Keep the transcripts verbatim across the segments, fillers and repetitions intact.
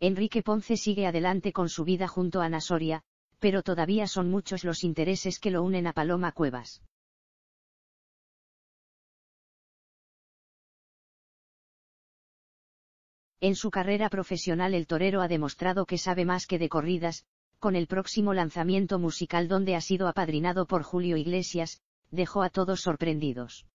Enrique Ponce sigue adelante con su vida junto a Ana Soria, pero todavía son muchos los intereses que lo unen a Paloma Cuevas. En su carrera profesional el torero ha demostrado que sabe más que de corridas, con el próximo lanzamiento musical donde ha sido apadrinado por Julio Iglesias, dejó a todos sorprendidos.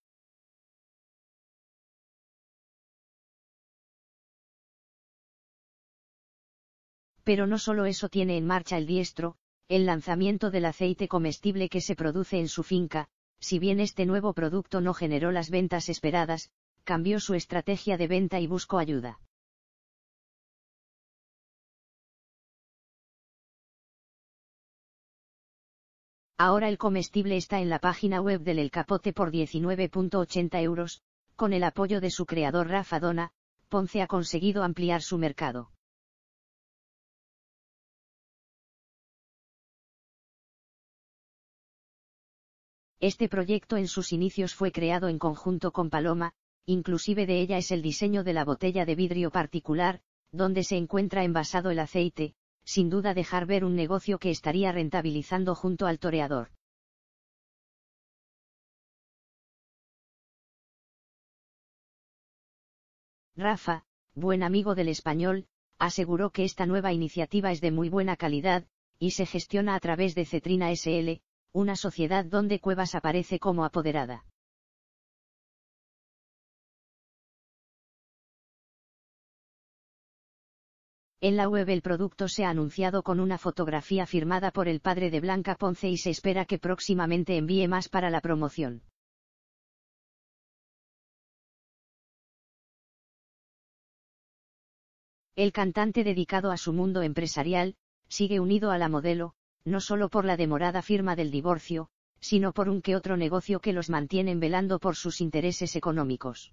Pero no solo eso, tiene en marcha el diestro, el lanzamiento del aceite comestible que se produce en su finca. Si bien este nuevo producto no generó las ventas esperadas, cambió su estrategia de venta y buscó ayuda. Ahora el comestible está en la página web del El Capote por diecinueve con ochenta euros, con el apoyo de su creador Rafa Donna. Ponce ha conseguido ampliar su mercado. Este proyecto en sus inicios fue creado en conjunto con Paloma, inclusive de ella es el diseño de la botella de vidrio particular, donde se encuentra envasado el aceite, sin duda dejar ver un negocio que estaría rentabilizando junto al toreador. Rafa, buen amigo del español, aseguró que esta nueva iniciativa es de muy buena calidad, y se gestiona a través de Cetrina S L, una sociedad donde Cuevas aparece como apoderada. En la web el producto se ha anunciado con una fotografía firmada por el padre de Blanca Ponce y se espera que próximamente envíe más para la promoción. El cantante, dedicado a su mundo empresarial, sigue unido a la modelo, no solo por la demorada firma del divorcio, sino por un que otro negocio que los mantienen velando por sus intereses económicos.